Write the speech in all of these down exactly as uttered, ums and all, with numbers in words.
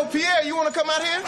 Yo, Pierre, you want to come out here?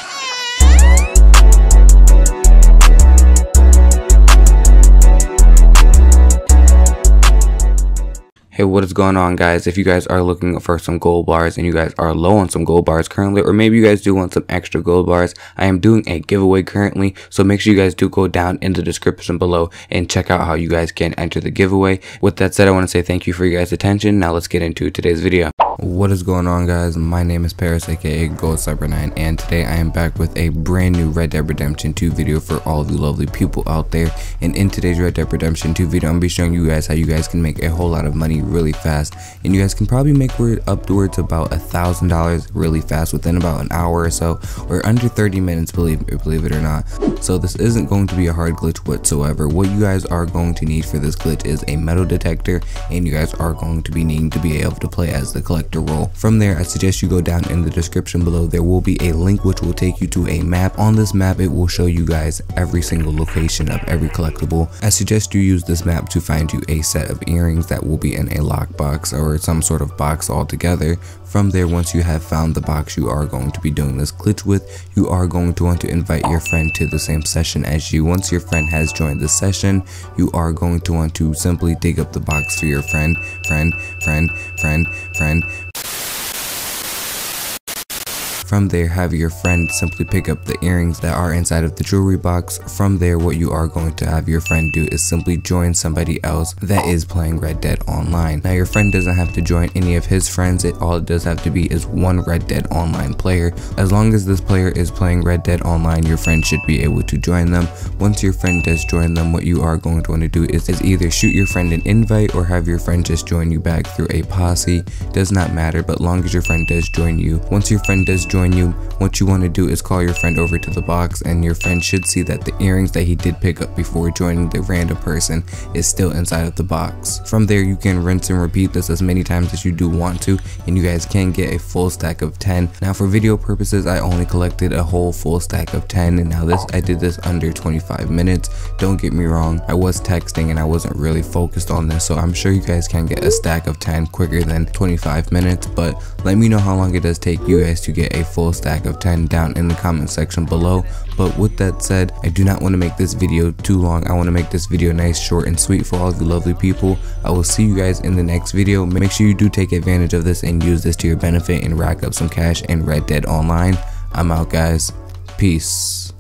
Hey, what is going on, guys? If you guys are looking for some gold bars and you guys are low on some gold bars currently, or maybe you guys do want some extra gold bars, I am doing a giveaway currently, so make sure you guys do go down in the description below and check out how you guys can enter the giveaway. With that said, I want to say thank you for your guys' attention. Now let's get into today's video. What is going on, guys? My name is Paris, aka Gold Cyber nine, and today I am back with a brand new Red Dead Redemption two video for all of you lovely people out there. And in today's Red Dead Redemption two video, I'm going to be showing you guys how you guys can make a whole lot of money really fast, and you guys can probably make upwards about a thousand dollars really fast within about an hour or so, or under thirty minutes, believe believe it or not. So this isn't going to be a hard glitch whatsoever. What you guys are going to need for this glitch is a metal detector, and you guys are going to be needing to be able to play as the collector role. From there, I suggest you go down in the description below. There will be a link which will take you to a map. On this map, it will show you guys every single location of every collectible. I suggest you use this map to find you a set of earrings that will be in a lockbox or some sort of box altogether. From there, once you have found the box you are going to be doing this glitch with, you are going to want to invite your friend to the same session as you. Once your friend has joined the session, you are going to want to simply dig up the box for your friend, friend, friend, friend, friend. From there, have your friend simply pick up the earrings that are inside of the jewelry box. From there, what you are going to have your friend do is simply join somebody else that is playing Red Dead Online. Now, your friend doesn't have to join any of his friends. It all it does have to be is one Red Dead Online player. As long as this player is playing Red Dead Online, your friend should be able to join them. Once your friend does join them, what you are going to want to do is, is either shoot your friend an invite or have your friend just join you back through a posse. Does not matter, but long as your friend does join you. Once your friend does join you, what you want to do is call your friend over to the box, and your friend should see that the earrings that he did pick up before joining the random person is still inside of the box. From there, you can rinse and repeat this as many times as you do want to, and you guys can get a full stack of ten. Now, for video purposes, I only collected a whole full stack of ten, and now this I did this under twenty-five minutes. Don't get me wrong, I was texting and I wasn't really focused on this, so I'm sure you guys can get a stack of ten quicker than twenty-five minutes, but let me know how long it does take you guys to get a full stack of ten down in the comment section below. But with that said, I do not want to make this video too long. I want to make this video nice, short, and sweet for all of you lovely people. I will see you guys in the next video. Make sure you do take advantage of this and use this to your benefit and rack up some cash in Red Dead Online. I'm out, guys. Peace.